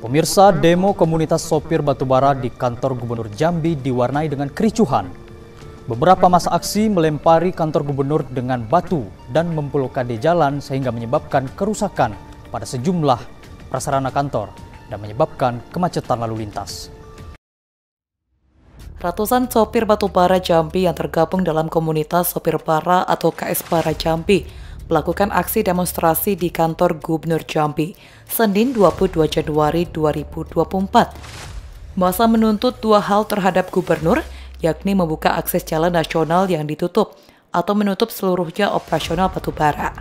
Pemirsa, demo komunitas sopir batubara di kantor Gubernur Jambi diwarnai dengan kericuhan. Beberapa massa aksi melempari kantor gubernur dengan batu dan memblokade jalan sehingga menyebabkan kerusakan pada sejumlah prasarana kantor dan menyebabkan kemacetan lalu lintas. Ratusan sopir batubara Jambi yang tergabung dalam komunitas sopir bara atau KS para Jambi melakukan aksi demonstrasi di kantor Gubernur Jambi, Senin 22 Januari 2024. Masa menuntut dua hal terhadap gubernur, yakni membuka akses jalan nasional yang ditutup atau menutup seluruhnya operasional batubara.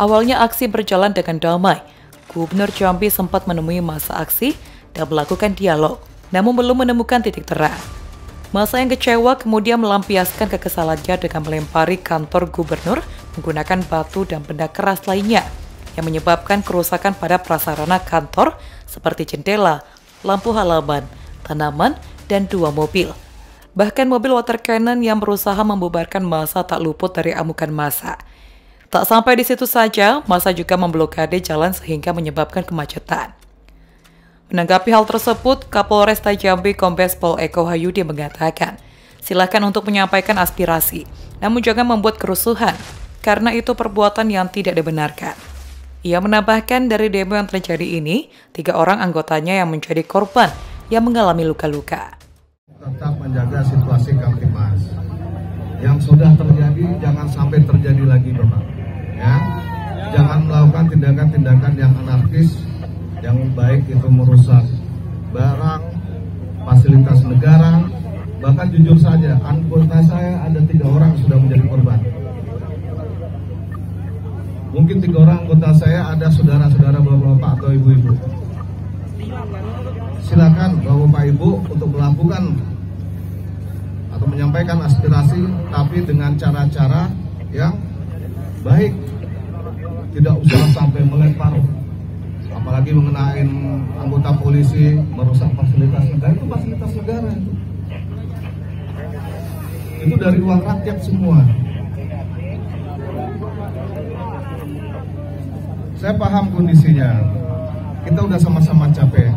Awalnya aksi berjalan dengan damai. Gubernur Jambi sempat menemui masa aksi dan melakukan dialog, namun belum menemukan titik terang. Masa yang kecewa kemudian melampiaskan kekesalannya dengan melempari kantor gubernur menggunakan batu dan benda keras lainnya yang menyebabkan kerusakan pada prasarana kantor seperti jendela, lampu halaman, tanaman, dan dua mobil. Bahkan mobil water cannon yang berusaha membubarkan massa tak luput dari amukan massa. Tak sampai di situ saja, massa juga memblokade jalan sehingga menyebabkan kemacetan. Menanggapi hal tersebut, Kapolresta Jambi Kombes Pol Eko Hayudi mengatakan, silakan untuk menyampaikan aspirasi, namun jangan membuat kerusuhan, karena itu perbuatan yang tidak dibenarkan. Ia menambahkan dari demo yang terjadi ini, 3 orang anggotanya yang menjadi korban yang mengalami luka-luka. Tetap menjaga situasi kamtimas. Yang sudah terjadi jangan sampai terjadi lagi, Bapak. Ya? Jangan melakukan tindakan-tindakan yang anarkis, yang baik itu merusak barang, fasilitas negara. Bahkan jujur saja, anggota saya ada 3 orang sudah menjadi korban. Mungkin 3 orang anggota saya ada saudara-saudara bapak-bapak atau ibu-ibu. Silakan bapak-bapak ibu untuk melakukan atau menyampaikan aspirasi, tapi dengan cara-cara yang baik. Tidak usah sampai melempar, apalagi mengenain anggota polisi, merusak fasilitas negara. Itu fasilitas negara itu dari uang rakyat semua. Saya paham kondisinya, kita udah sama-sama capek.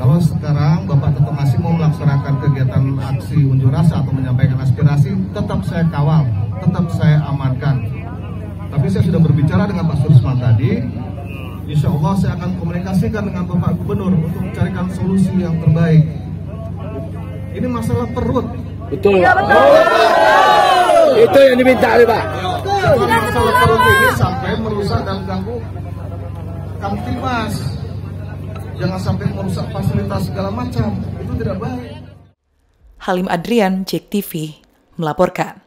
Kalau sekarang Bapak tetap masih mau melaksanakan kegiatan aksi unjuk rasa atau menyampaikan aspirasi, tetap saya kawal, tetap saya amankan. Tapi saya sudah berbicara dengan Pak Susman tadi, insya Allah saya akan komunikasikan dengan Bapak Gubernur untuk mencarikan solusi yang terbaik. Ini masalah perut. Betul. Ya, betul. Oh, itu yang diminta oleh Pak. Jangan masalah perut ini sampai merusak dan ganggu kamtimas. Jangan sampai merusak fasilitas segala macam. Itu tidak baik. Halim Adrian, JEK TV, melaporkan.